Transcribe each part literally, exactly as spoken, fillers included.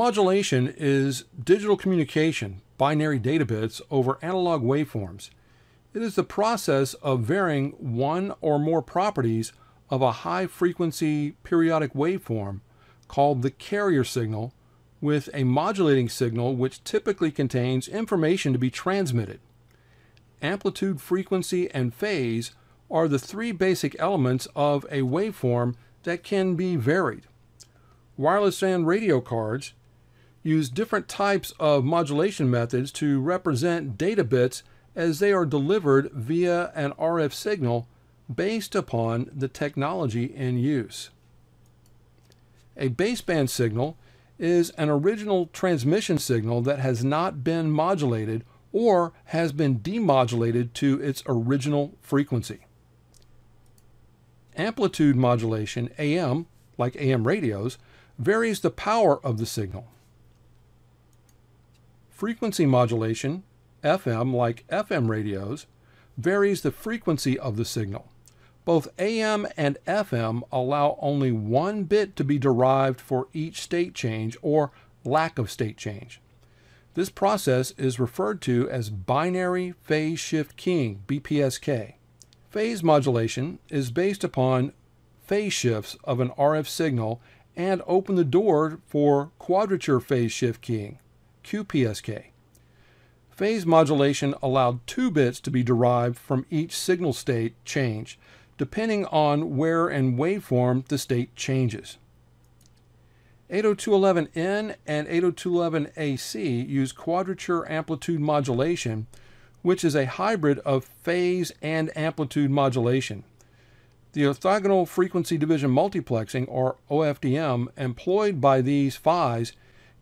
Modulation is digital communication, binary data bits over analog waveforms. It is the process of varying one or more properties of a high-frequency periodic waveform called the carrier signal with a modulating signal which typically contains information to be transmitted. Amplitude, frequency, and phase are the three basic elements of a waveform that can be varied. Wireless and radio cards use different types of modulation methods to represent data bits as they are delivered via an R F signal based upon the technology in use. A baseband signal is an original transmission signal that has not been modulated or has been demodulated to its original frequency. Amplitude modulation, A M, like A M radios, varies the power of the signal. Frequency modulation, F M, like F M radios, varies the frequency of the signal. Both A M and F M allow only one bit to be derived for each state change or lack of state change. This process is referred to as binary phase shift keying, B P S K. Phase modulation is based upon phase shifts of an R F signal and open the door for quadrature phase shift keying, Q P S K. Phase modulation allowed two bits to be derived from each signal state change, depending on where and waveform the state changes. eight oh two eleven N and eight oh two eleven A C use quadrature amplitude modulation, which is a hybrid of phase and amplitude modulation. The orthogonal frequency division multiplexing, or O F D M, employed by these P Is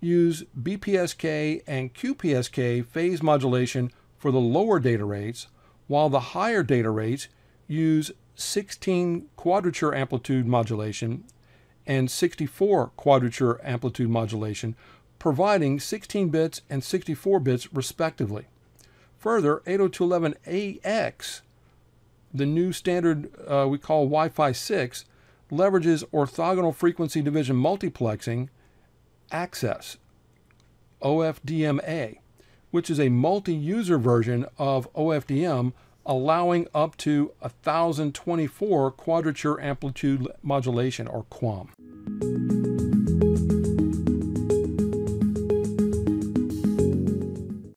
use B P S K and Q P S K phase modulation for the lower data rates, while the higher data rates use sixteen quadrature amplitude modulation and sixty-four quadrature amplitude modulation, providing sixteen bits and sixty-four bits respectively. Further, eight oh two eleven A X, the new standard uh, we call Wi-Fi six, leverages orthogonal frequency division multiplexing access, O F D M A, which is a multi-user version of O F D M, allowing up to one thousand twenty-four quadrature amplitude modulation, or QAM.